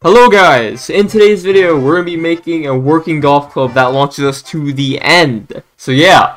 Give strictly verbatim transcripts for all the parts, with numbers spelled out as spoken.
Hello guys! In today's video, we're going to be making a working golf club that launches us to the end. So yeah!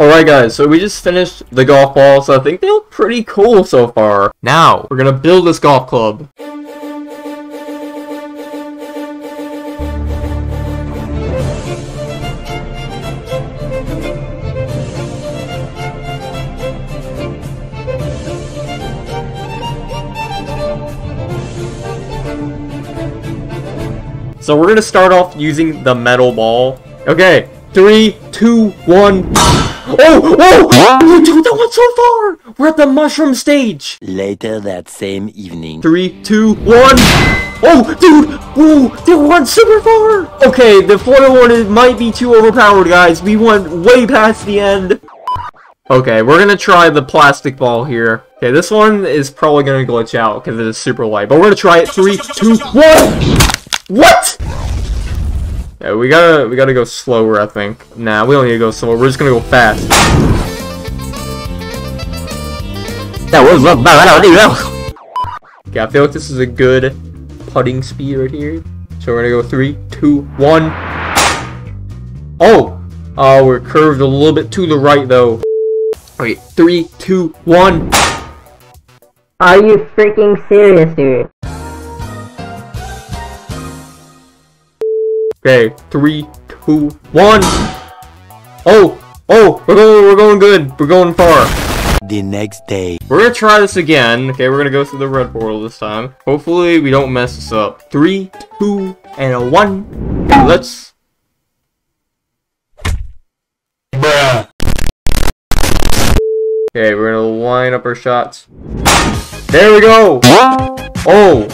Alright guys, so we just finished the golf ball, so I think they look pretty cool so far. Now, we're gonna build this golf club. So we're gonna start off using the metal ball. Okay, three, two, one... Oh! Oh! We took that one so far! We're at the mushroom stage! Later that same evening. Three, two, one! Oh, dude! Whoa! They went super far! Okay, the foil one might be too overpowered, guys. We went way past the end. Okay, we're gonna try the plastic ball here. Okay, this one is probably gonna glitch out because it is super light. But we're gonna try it. Three, two, one! What?! Yeah, we gotta we gotta go slower, I think. Nah, we don't need to go slower. We're just gonna go fast. That was not bad. I don't know. Okay, I feel like this is a good putting speed right here. So we're gonna go three, two, one. Oh, uh, we're curved a little bit to the right though. Wait, three, two, one. Are you freaking serious, dude? Okay, three, two, one. Oh, oh, we're going, we're going good. We're going far. The next day, we're gonna try this again. Okay, we're gonna go through the red portal this time. Hopefully, we don't mess this up. Three, two, and a one. Let's. Bruh. Okay, we're gonna line up our shots. There we go. Oh.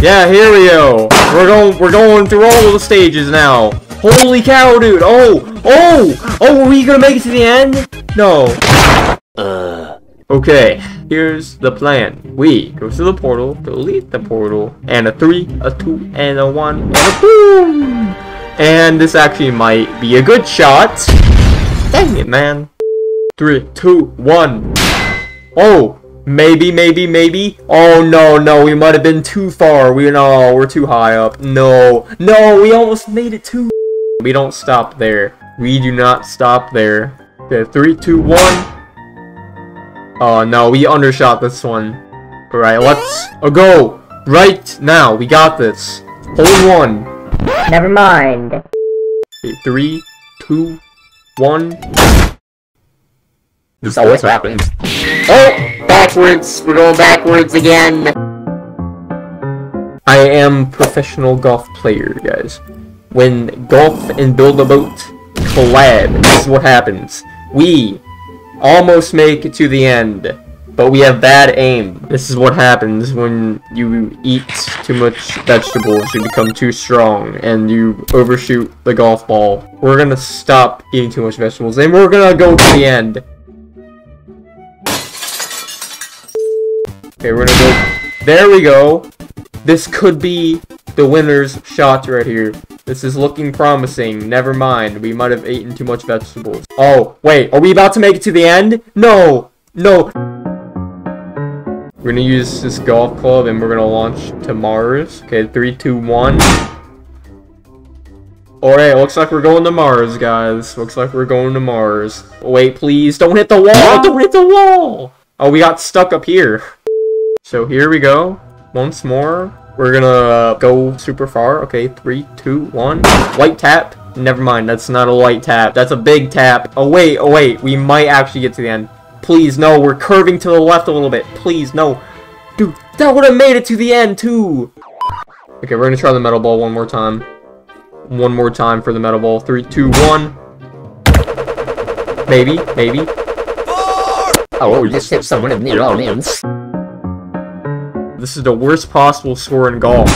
Yeah, here we go. We're going, we're going through all the stages now. Holy cow, dude! Oh, oh, oh! Are we gonna make it to the end? No. Uh. Okay. Here's the plan. We go through the portal, delete the portal, and a three, a two, and a one, and a boom! And this actually might be a good shot. Dang it, man! Three, two, one. Oh. Maybe, maybe, maybe. Oh no, no, we might have been too far. We no, we're too high up. No, no, we almost made it too. We don't stop there. We do not stop there. Okay, three, two, one. Oh no, we undershot this one. All right, let's go right now. We got this. Hole one. Never mind. Okay, three, two, one. This always happens. Oh. Backwards, we're going backwards again. I am professional golf player, guys. When golf and build a boat collab, this is what happens. We almost make it to the end, but we have bad aim. This is what happens when you eat too much vegetables. You become too strong and you overshoot the golf ball. We're gonna stop eating too much vegetables and we're gonna go to the end. Okay, we're gonna go. There we go. This could be the winner's shot right here. This is looking promising. Never mind. We might have eaten too much vegetables. Oh, wait. Are we about to make it to the end? No. No. We're gonna use this golf club and we're gonna launch to Mars. Okay, three, two, one. Alright, looks like we're going to Mars, guys. Looks like we're going to Mars. Wait, please. Don't hit the wall. Don't hit the wall. Oh, we got stuck up here. So here we go, once more, we're gonna go super far. Okay, three, two, one, light tap. Never mind, that's not a light tap, that's a big tap. Oh wait, oh wait, we might actually get to the end. Please, no, we're curving to the left a little bit, please, no. Dude, that would've made it to the end too! Okay, we're gonna try the metal ball one more time. One more time for the metal ball, three, two, one. Maybe, maybe. Oh, just hit someone in the audience. This is the worst possible score in golf.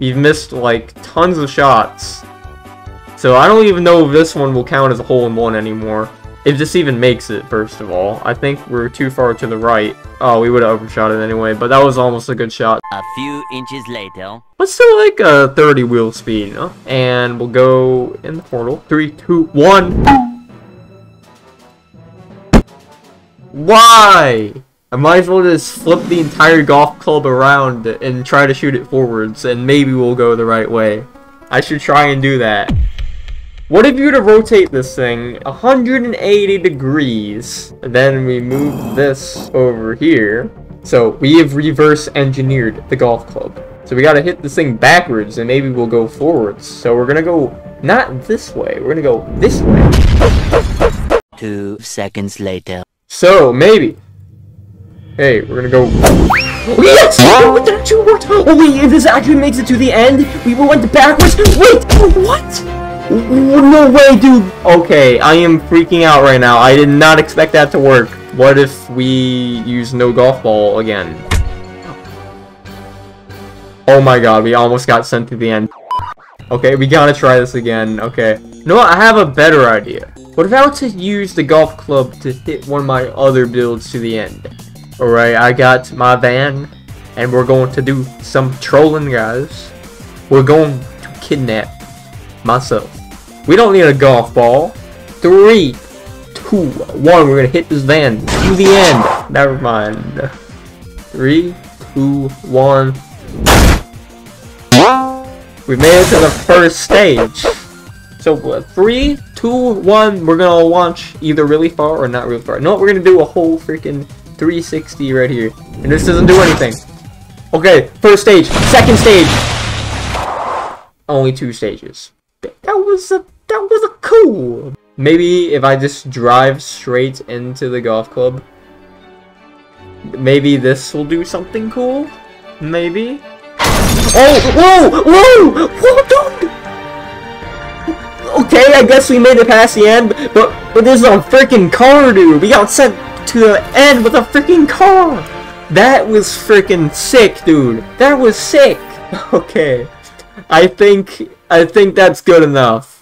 We've missed, like, tons of shots. So I don't even know if this one will count as a hole-in-one anymore. If this even makes it, first of all. I think we're too far to the right. Oh, we would have overshot it anyway, but that was almost a good shot. A few inches later. Let's do like a thirty wheel speed, huh? And we'll go in the portal. Three, two, one. Why? I might as well just flip the entire golf club around and try to shoot it forwards, and maybe we'll go the right way. I should try and do that. What if you were to rotate this thing one hundred eighty degrees? Then we move this over here. So we have reverse engineered the golf club. So we gotta hit this thing backwards and maybe we'll go forwards. So we're gonna go not this way, we're gonna go this way. Two seconds later. So maybe. Hey, we're gonna go. Yes! What the two more times? Oh wait, if this actually makes it to the end, we went backwards. Wait, what? No way, dude! Okay, I am freaking out right now. I did not expect that to work. What if we use no golf ball again? Oh my god, we almost got sent to the end. Okay, we gotta try this again. Okay. You know what? I have a better idea. What if I were to use the golf club to hit one of my other builds to the end? Alright, I got my van, and we're going to do some trolling, guys. We're going to kidnap myself. We don't need a golf ball. Three, two, one. We're gonna hit this van to the end. Never mind. Three, two, one. We made it to the first stage. So uh, three, two, one. We're gonna launch either really far or not really far. No, we're gonna do a whole freaking three sixty right here, and this doesn't do anything. Okay, first stage, second stage. Only two stages. That was a that was a cool. Maybe if I just drive straight into the golf club, maybe this will do something cool. Maybe. Oh! Whoa! Whoa! Whoa, dude! Okay, I guess we made it past the end, but but this is a freaking car, dude. We got sent to the end with a freaking car. That was freaking sick, dude. That was sick. Okay, I think. I think that's good enough.